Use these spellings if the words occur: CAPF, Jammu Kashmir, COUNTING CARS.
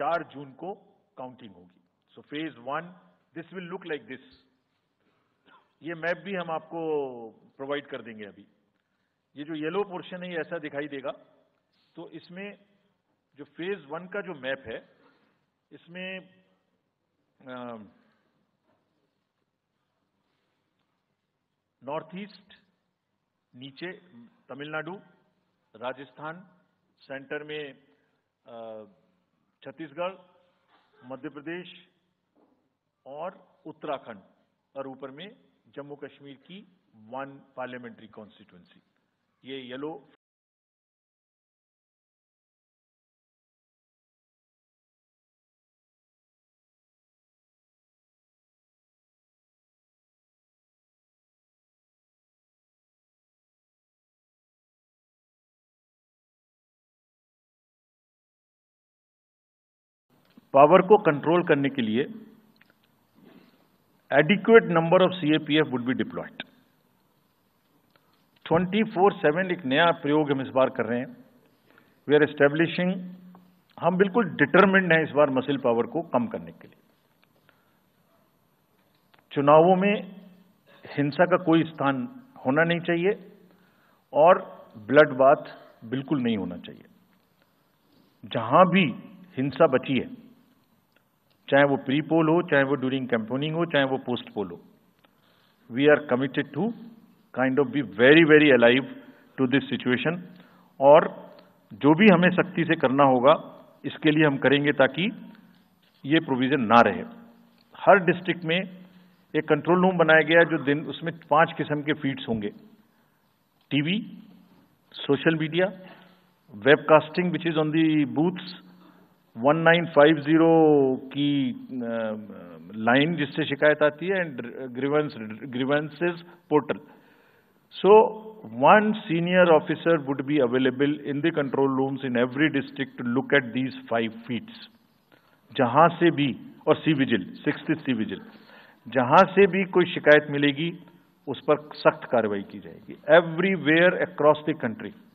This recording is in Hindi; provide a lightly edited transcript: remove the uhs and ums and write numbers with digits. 4 जून को काउंटिंग होगी. So phase 1 this will look like this. ये मैप भी हम आपको प्रोवाइड कर देंगे. अभी ये जो येलो पोर्शन है ये ऐसा दिखाई देगा. तो इसमें जो फेज 1 का जो मैप है इसमें नॉर्थ ईस्ट नीचे तमिलनाडु, राजस्थान, सेंटर में छत्तीसगढ़, मध्य प्रदेश और उत्तराखंड और ऊपर में जम्मू कश्मीर की 1 पार्लियामेंट्री कॉन्स्टिट्यूएंसी. ये येलो पावर को कंट्रोल करने के लिए adequate number of CAPF would be deployed. 24/7 एक नया प्रयोग हम इस बार कर रहे हैं. वी आर एस्टेब्लिशिंग, हम बिल्कुल डिटरमिन्ड हैं इस बार मसल पावर को कम करने के लिए. चुनावों में हिंसा का कोई स्थान होना नहीं चाहिए और ब्लड बाथ बिल्कुल नहीं होना चाहिए. जहां भी हिंसा बची है, चाहे वो प्री पोल हो, चाहे वो ड्यूरिंग कैंपेनिंग हो, चाहे वो पोस्ट पोल हो, we are committed to kind of be very very alive to this situation. और जो भी हमें सख्ती से करना होगा इसके लिए हम करेंगे ताकि ये प्रोविजन ना रहे. हर डिस्ट्रिक्ट में एक कंट्रोल रूम बनाया गया है जो दिन उसमें 5 किस्म के फीड्स होंगे. TV, social media, webcasting which is on the booths, 1950 की लाइन जिससे शिकायत आती है, and grievances portal. So 1 senior officer would be available in the control rooms in every district to look at these 5 feeds. जहां से भी, और सी विजिल, 6th सी विजिल, जहां से भी कोई शिकायत मिलेगी उस पर सख्त कार्रवाई की जाएगी एवरीवेयर अक्रॉस द कंट्री.